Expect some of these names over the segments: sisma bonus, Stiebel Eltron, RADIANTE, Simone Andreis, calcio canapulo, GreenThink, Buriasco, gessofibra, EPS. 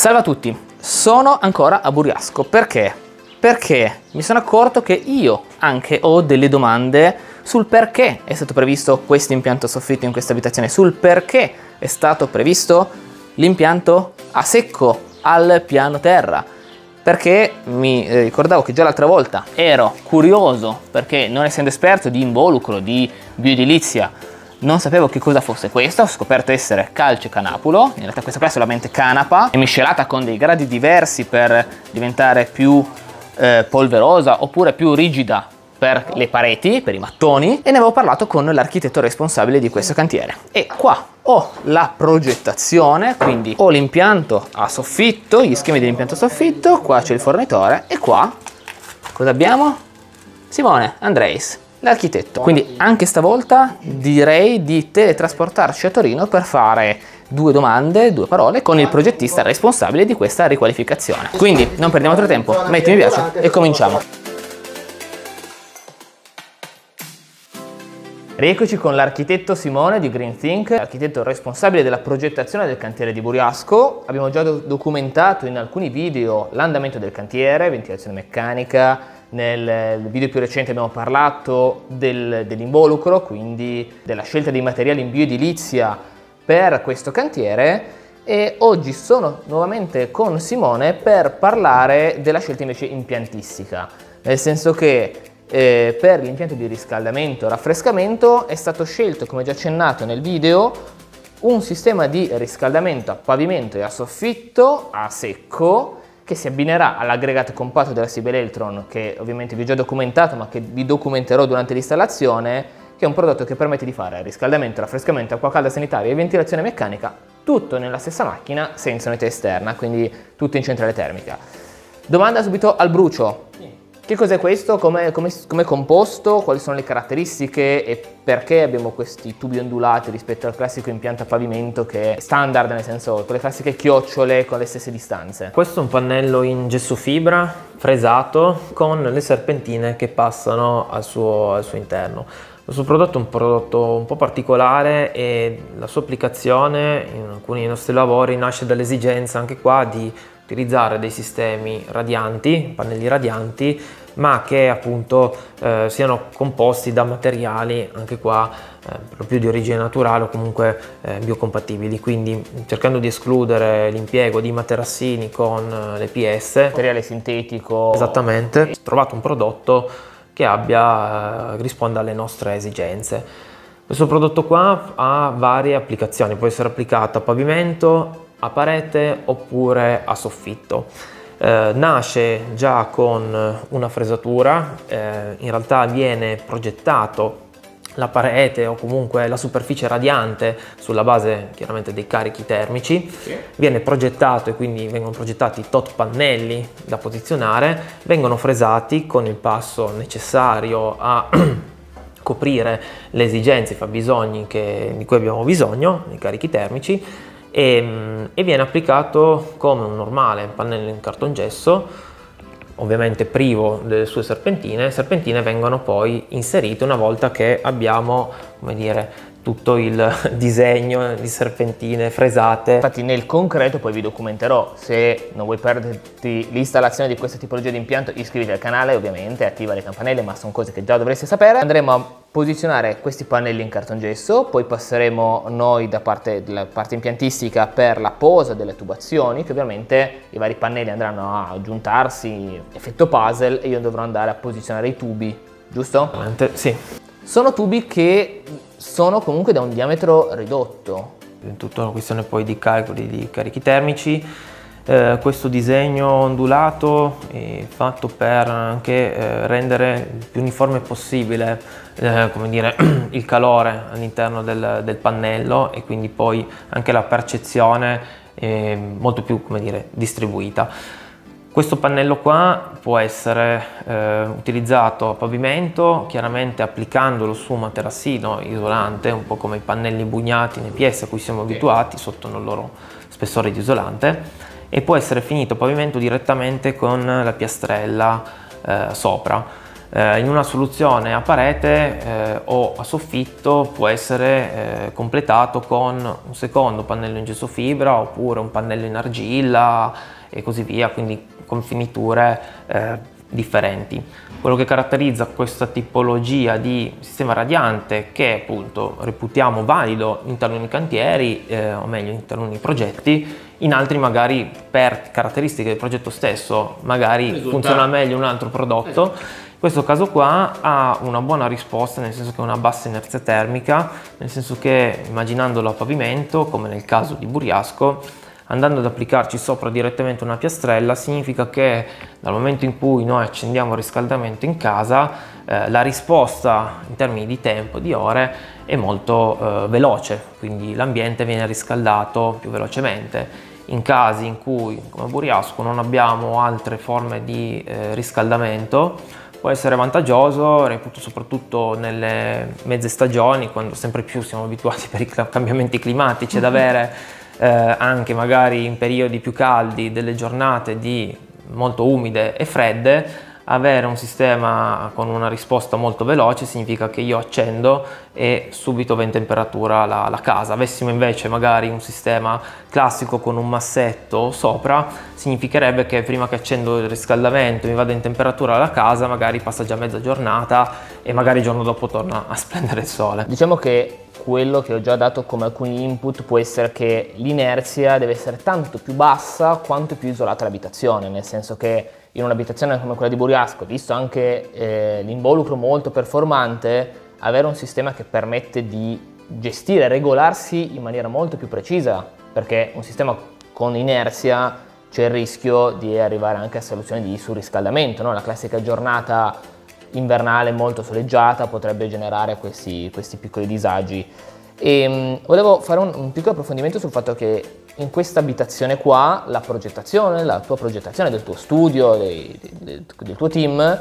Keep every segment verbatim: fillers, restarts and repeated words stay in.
Salve a tutti, sono ancora a Buriasco. Perché? Perché mi sono accorto che io anche ho delle domande sul perché è stato previsto questo impianto soffitto in questa abitazione, sul perché è stato previsto l'impianto a secco al piano terra, perché mi ricordavo che già l'altra volta ero curioso, perché non essendo esperto di involucro, di bioedilizia, non sapevo che cosa fosse questo. Ho scoperto essere calcio canapulo, in realtà questa qua è solamente canapa, è miscelata con dei gradi diversi per diventare più eh, polverosa oppure più rigida per le pareti, per i mattoni, e ne avevo parlato con l'architetto responsabile di questo cantiere. E qua ho la progettazione, quindi ho l'impianto a soffitto, gli schemi dell'impianto a soffitto, qua c'è il fornitore e qua cosa abbiamo? Simone Andreis, l'architetto. Quindi anche stavolta direi di teletrasportarci a Torino per fare due domande, due parole con il progettista responsabile di questa riqualificazione. Quindi non perdiamo altro tempo, metti mi piace e cominciamo. Rieccoci con l'architetto Simone di GreenThink, architetto responsabile della progettazione del cantiere di Buriasco. Abbiamo già do- documentato in alcuni video l'andamento del cantiere, ventilazione meccanica. Nel video più recente abbiamo parlato del, dell'involucro, quindi della scelta dei materiali in bioedilizia per questo cantiere, e oggi sono nuovamente con Simone per parlare della scelta invece impiantistica, nel senso che eh, per l'impianto di riscaldamento e raffrescamento è stato scelto, come già accennato nel video, un sistema di riscaldamento a pavimento e a soffitto a secco che si abbinerà all'aggregato compatto della Stiebel Eltron, che ovviamente vi ho già documentato ma che vi documenterò durante l'installazione, che è un prodotto che permette di fare riscaldamento, raffrescamento, acqua calda sanitaria e ventilazione meccanica tutto nella stessa macchina senza unità esterna, quindi tutto in centrale termica. Domanda subito al brucio: che cos'è questo, come è composto, quali sono le caratteristiche e perché abbiamo questi tubi ondulati rispetto al classico impianto a pavimento che è standard, nel senso con le classiche chiocciole con le stesse distanze? Questo è un pannello in gessofibra fresato con le serpentine che passano al suo, al suo interno. Il suo prodotto è un prodotto un po' particolare e la sua applicazione in alcuni dei nostri lavori nasce dall'esigenza anche qua di utilizzare dei sistemi radianti, pannelli radianti, ma che appunto eh, siano composti da materiali anche qua eh, proprio di origine naturale o comunque eh, biocompatibili, quindi cercando di escludere l'impiego di materassini con l'E P S, materiale sintetico. Esattamente, ho trovato un prodotto che abbia, eh, risponda alle nostre esigenze. Questo prodotto qua ha varie applicazioni, può essere applicato a pavimento, a parete oppure a soffitto. Eh, nasce già con una fresatura, eh, in realtà viene progettato la parete o comunque la superficie radiante sulla base chiaramente dei carichi termici, sì. Viene progettato e quindi vengono progettati tot pannelli da posizionare, vengono fresati con il passo necessario a coprire le esigenze, i fabbisogni che, di cui abbiamo bisogno, i carichi termici, E, e viene applicato come un normale pannello in cartongesso, ovviamente privo delle sue serpentine. Le serpentine vengono poi inserite una volta che abbiamo, come dire, tutto il disegno di serpentine fresate. Infatti nel concreto poi vi documenterò. Se non vuoi perderti l'installazione di questa tipologia di impianto, iscriviti al canale ovviamente, attiva le campanelle, ma sono cose che già dovreste sapere. Andremo a posizionare questi pannelli in cartongesso, poi passeremo noi da parte della parte impiantistica per la posa delle tubazioni, che ovviamente i vari pannelli andranno a aggiuntarsi, effetto puzzle, e io dovrò andare a posizionare i tubi, giusto? Sì. Sono tubi che sono comunque da un diametro ridotto. È tutta una questione poi di calcoli di carichi termici. Eh, questo disegno ondulato è fatto per anche eh, rendere il più uniforme possibile eh, come dire, il calore all'interno del, del pannello, e quindi poi anche la percezione è molto più, come dire, distribuita. Questo pannello qua può essere eh, utilizzato a pavimento, chiaramente applicandolo su un materassino isolante, un po' come i pannelli bugnati in E P S a cui siamo abituati, sotto il loro spessore di isolante, e può essere finito a pavimento direttamente con la piastrella eh, sopra. Eh, in una soluzione a parete eh, o a soffitto può essere eh, completato con un secondo pannello in gessofibra oppure un pannello in argilla e così via, quindi con finiture eh, differenti. Quello che caratterizza questa tipologia di sistema radiante, che appunto reputiamo valido in taluni cantieri eh, o meglio in taluni progetti, in altri magari per caratteristiche del progetto stesso magari risulta. Funziona meglio un altro prodotto. In questo caso qua ha una buona risposta, nel senso che ha una bassa inerzia termica, nel senso che immaginandolo a pavimento, come nel caso di Buriasco, andando ad applicarci sopra direttamente una piastrella, significa che dal momento in cui noi accendiamo il riscaldamento in casa, eh, la risposta in termini di tempo, di ore, è molto eh, veloce, quindi l'ambiente viene riscaldato più velocemente. In casi in cui, come Buriasco, non abbiamo altre forme di eh, riscaldamento, può essere vantaggioso, reputo, soprattutto nelle mezze stagioni, quando sempre più siamo abituati per i cambiamenti climatici ad avere Eh, anche magari in periodi più caldi delle giornate di molto umide e fredde, avere un sistema con una risposta molto veloce significa che io accendo e subito va in temperatura la, la casa. Avessimo invece magari un sistema classico con un massetto sopra, significherebbe che prima che accendo il riscaldamento mi vada in temperatura la casa, magari passa già mezza giornata e magari il giorno dopo torna a splendere il sole. Diciamo che quello che ho già dato come alcuni input può essere che l'inerzia deve essere tanto più bassa quanto più isolata l'abitazione, nel senso che in un'abitazione come quella di Buriasco, visto anche eh, l'involucro molto performante, avere un sistema che permette di gestire e regolarsi in maniera molto più precisa, perché un sistema con inerzia c'è il rischio di arrivare anche a soluzioni di surriscaldamento, no? La classica giornata invernale molto soleggiata potrebbe generare questi, questi piccoli disagi. E mh, volevo fare un, un piccolo approfondimento sul fatto che in questa abitazione qua la progettazione, la tua progettazione del tuo studio, dei, del, del tuo team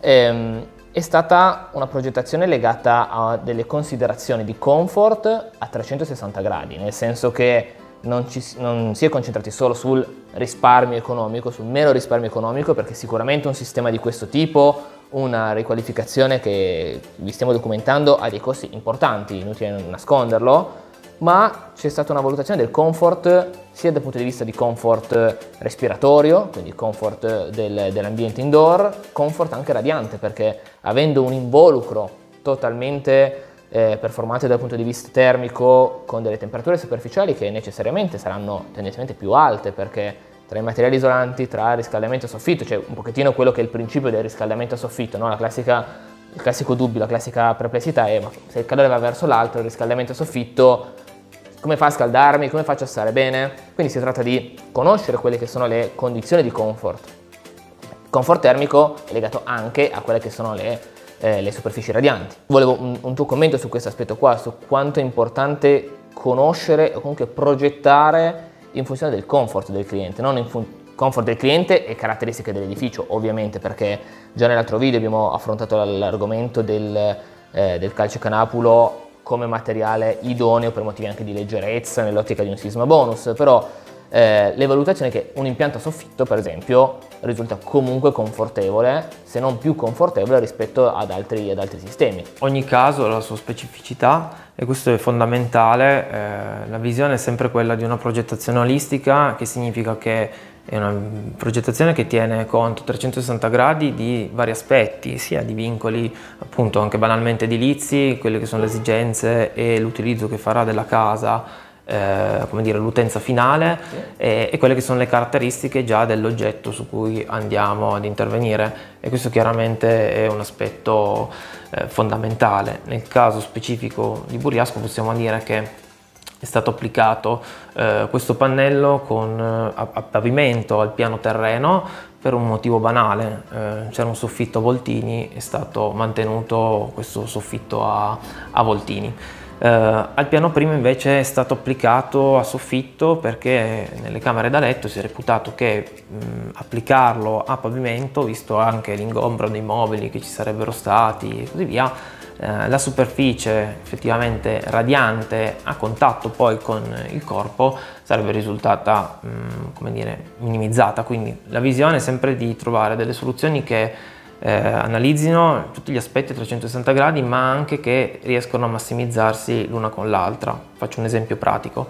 ehm, è stata una progettazione legata a delle considerazioni di comfort a trecentosessanta gradi, nel senso che non, ci, non si è concentrati solo sul risparmio economico, sul mero risparmio economico, perché sicuramente un sistema di questo tipo, una riqualificazione che vi stiamo documentando, ha dei costi importanti, inutile nasconderlo, ma c'è stata una valutazione del comfort sia dal punto di vista di comfort respiratorio, quindi comfort del, dell'ambiente indoor, comfort anche radiante, perché avendo un involucro totalmente eh, performante dal punto di vista termico, con delle temperature superficiali che necessariamente saranno tendenzialmente più alte, perché tra i materiali isolanti, tra riscaldamento a soffitto, cioè un pochettino quello che è il principio del riscaldamento a soffitto, no? La classica, il classico dubbio, la classica perplessità è: ma se il calore va verso l'alto, il riscaldamento a soffitto, come fa a scaldarmi, come faccio a stare bene? Quindi si tratta di conoscere quelle che sono le condizioni di comfort. Il comfort termico è legato anche a quelle che sono le, eh, le superfici radianti. Volevo un, un tuo commento su questo aspetto qua, su quanto è importante conoscere o comunque progettare in funzione del comfort del cliente, non in funzione comfort del cliente e caratteristiche dell'edificio, ovviamente, perché già nell'altro video abbiamo affrontato l'argomento del, eh, del calcio canapulo come materiale idoneo per motivi anche di leggerezza nell'ottica di un sisma bonus, però eh, le valutazioni che un impianto a soffitto, per esempio, risulta comunque confortevole, se non più confortevole rispetto ad altri, ad altri sistemi. Ogni caso ha la sua specificità e questo è fondamentale. Eh, la visione è sempre quella di una progettazione olistica, che significa che è una progettazione che tiene conto trecentosessanta gradi di vari aspetti, sia di vincoli appunto anche banalmente edilizi, quelle che sono le esigenze e l'utilizzo che farà della casa, eh, come dire, l'utenza finale, sì. e, e quelle che sono le caratteristiche già dell'oggetto su cui andiamo ad intervenire, e questo chiaramente è un aspetto eh, fondamentale. Nel caso specifico di Buriasco possiamo dire che è stato applicato eh, questo pannello con, a, a pavimento al piano terreno per un motivo banale: eh, c'era un soffitto a voltini, è stato mantenuto questo soffitto a, a voltini. Eh, al piano primo invece è stato applicato a soffitto perché nelle camere da letto si è reputato che mh, applicarlo a pavimento, visto anche l'ingombro dei mobili che ci sarebbero stati e così via, la superficie effettivamente radiante a contatto poi con il corpo sarebbe risultata, come dire, minimizzata. Quindi la visione è sempre di trovare delle soluzioni che eh, analizzino tutti gli aspetti a trecentosessanta gradi, ma anche che riescono a massimizzarsi l'una con l'altra. Faccio un esempio pratico.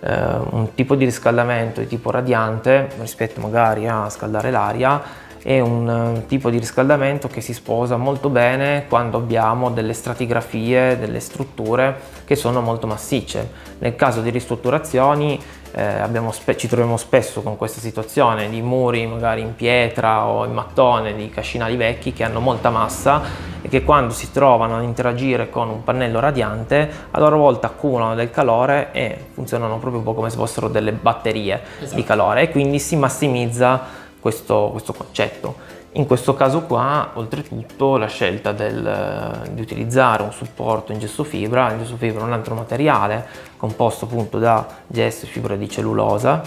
Eh, un tipo di riscaldamento di tipo radiante rispetto magari a scaldare l'aria è un tipo di riscaldamento che si sposa molto bene quando abbiamo delle stratigrafie, delle strutture che sono molto massicce. Nel caso di ristrutturazioni eh, abbiamo ci troviamo spesso con questa situazione di muri magari in pietra o in mattone, di cascinali vecchi che hanno molta massa e che quando si trovano a interagire con un pannello radiante a loro volta accumulano del calore e funzionano proprio un po' come se fossero delle batterie [S2] Esatto. [S1] Di calore, e quindi si massimizza Questo, questo concetto. In questo caso qua, oltretutto, la scelta del, di utilizzare un supporto in gessofibra, il gessofibra è un altro materiale composto appunto da gesso e fibra di cellulosa,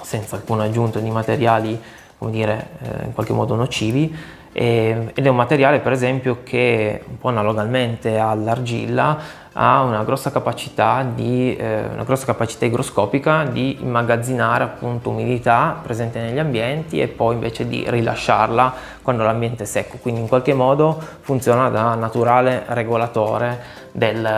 senza alcuna aggiunta di materiali, come dire, eh, in qualche modo nocivi, e, ed è un materiale per esempio che, un po' analogamente all'argilla, ha una grossa capacità di, eh, una grossa capacità igroscopica di immagazzinare appunto umidità presente negli ambienti e poi invece di rilasciarla quando l'ambiente è secco, quindi in qualche modo funziona da naturale regolatore del,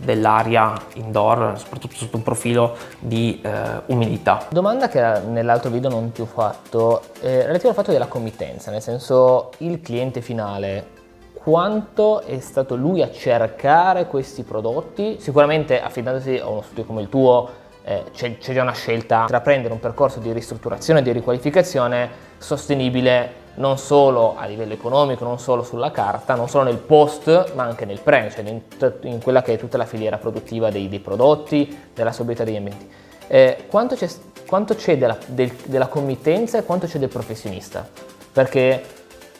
dell'aria indoor, soprattutto sotto un profilo di eh, umidità. Domanda che nell'altro video non ti ho fatto, eh, relativa al fatto della committenza, nel senso il cliente finale, quanto è stato lui a cercare questi prodotti? Sicuramente affidandosi a uno studio come il tuo eh, c'è già una scelta tra prendere un percorso di ristrutturazione e di riqualificazione sostenibile non solo a livello economico, non solo sulla carta, non solo nel post ma anche nel pre, cioè in, in quella che è tutta la filiera produttiva dei, dei prodotti, della sobrietà degli ambienti. Eh, quanto c'è della, del, della committenza e quanto c'è del professionista? Perché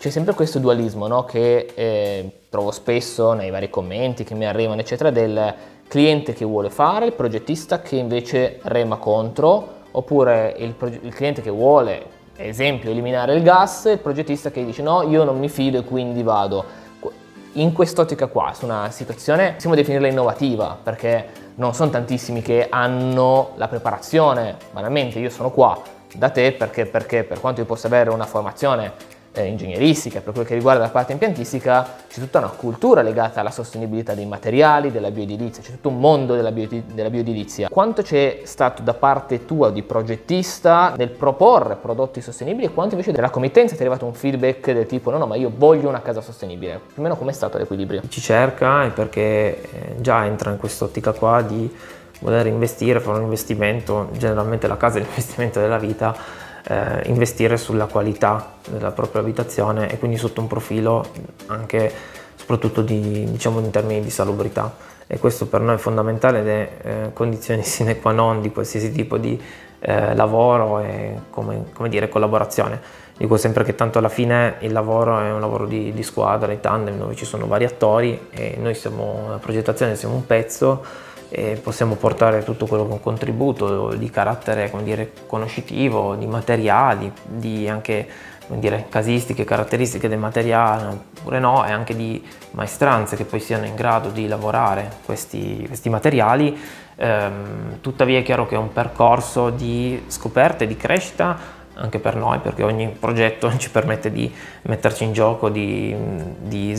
c'è sempre questo dualismo, no? Che eh, trovo spesso nei vari commenti che mi arrivano, eccetera, del cliente che vuole fare, il progettista che invece rema contro, oppure il, il cliente che vuole, ad esempio, eliminare il gas, il progettista che dice no, io non mi fido e quindi vado. In quest'ottica qua, su una situazione, possiamo definirla innovativa, perché non sono tantissimi che hanno la preparazione, banalmente io sono qua da te perché, perché per quanto io possa avere una formazione Eh, ingegneristica, per quel che riguarda la parte impiantistica c'è tutta una cultura legata alla sostenibilità dei materiali, della bioedilizia, c'è tutto un mondo della, bio, della bioedilizia. Quanto c'è stato da parte tua di progettista nel proporre prodotti sostenibili e quanto invece della committenza ti è arrivato un feedback del tipo no no ma io voglio una casa sostenibile? Più o meno com'è stato l'equilibrio? Ci cerca, e perché già entra in quest'ottica qua di voler investire, fare un investimento, generalmente la casa è l'investimento della vita, Eh, investire sulla qualità della propria abitazione e quindi sotto un profilo anche soprattutto di, diciamo, in termini di salubrità, e questo per noi è fondamentale ed è eh, condizione sine qua non di qualsiasi tipo di eh, lavoro e come, come dire collaborazione. Dico sempre che tanto alla fine il lavoro è un lavoro di, di squadra, di tandem, dove ci sono vari attori e noi siamo una progettazione, siamo un pezzo e possiamo portare tutto quello che è un contributo di carattere, come dire, conoscitivo, di materiali, di anche, come dire, casistiche, caratteristiche del materiale, oppure no, e anche di maestranze che poi siano in grado di lavorare questi, questi materiali. Ehm, tuttavia è chiaro che è un percorso di scoperta e di crescita anche per noi, perché ogni progetto ci permette di metterci in gioco, di, di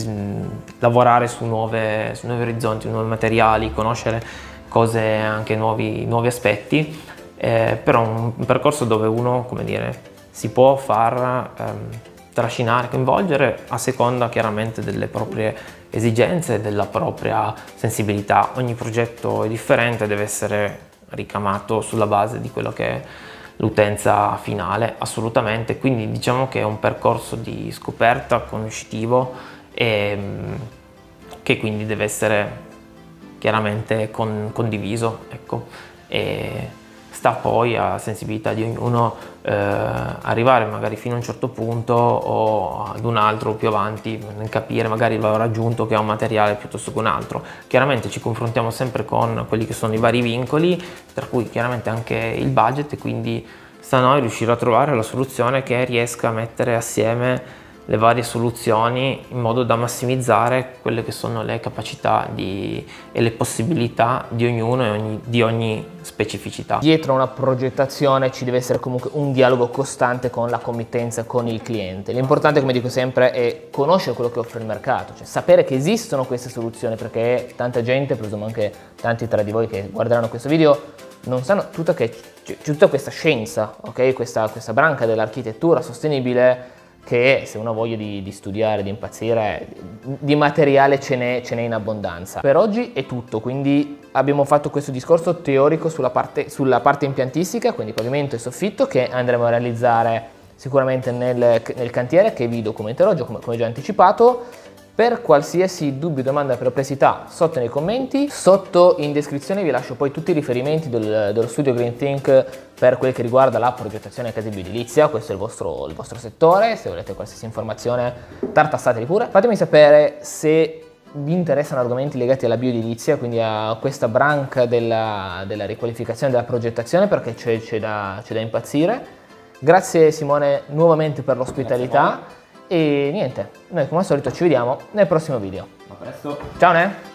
lavorare su, nuove, su nuovi orizzonti, nuovi materiali, conoscere cose, anche nuovi, nuovi aspetti, eh, però un percorso dove uno, come dire, si può far ehm, trascinare, coinvolgere a seconda chiaramente delle proprie esigenze, della propria sensibilità. Ogni progetto è differente, deve essere ricamato sulla base di quello che è l'utenza finale, assolutamente, quindi diciamo che è un percorso di scoperta, conoscitivo, e che quindi deve essere chiaramente con, condiviso, ecco, e sta poi a sensibilità di ognuno eh, arrivare magari fino a un certo punto o ad un altro più avanti, capire magari il valore aggiunto che ha un materiale piuttosto che un altro. Chiaramente ci confrontiamo sempre con quelli che sono i vari vincoli, tra cui chiaramente anche il budget, e quindi sta a noi riuscire a trovare la soluzione che riesca a mettere assieme le varie soluzioni in modo da massimizzare quelle che sono le capacità di, e le possibilità di ognuno e ogni, di ogni specificità. Dietro una progettazione ci deve essere comunque un dialogo costante con la committenza, con il cliente. L'importante, come dico sempre, è conoscere quello che offre il mercato, cioè sapere che esistono queste soluzioni, perché tanta gente, presumo anche tanti tra di voi che guarderanno questo video, non sanno tutta, che, tutta questa scienza, okay? questa, questa branca dell'architettura sostenibile, che se uno ha voglia di, di studiare, di impazzire, di materiale ce n'è in abbondanza. Per oggi è tutto, quindi abbiamo fatto questo discorso teorico sulla parte, sulla parte impiantistica, quindi pavimento e soffitto, che andremo a realizzare sicuramente nel, nel cantiere, che vi documenterò, come, come già anticipato. Per qualsiasi dubbio, domanda, perplessità, sotto nei commenti, sotto in descrizione vi lascio poi tutti i riferimenti del, dello studio GreenThink per quel che riguarda la progettazione casibile edilizia. Questo è il vostro, il vostro settore, se volete qualsiasi informazione tartassatevi pure. Fatemi sapere se vi interessano argomenti legati alla bioedilizia, quindi a questa branca della, della riqualificazione della progettazione, perché c'è da, da impazzire. Grazie Simone nuovamente per l'ospitalità. E niente, noi come al solito ci vediamo nel prossimo video. A presto. Ciao ne!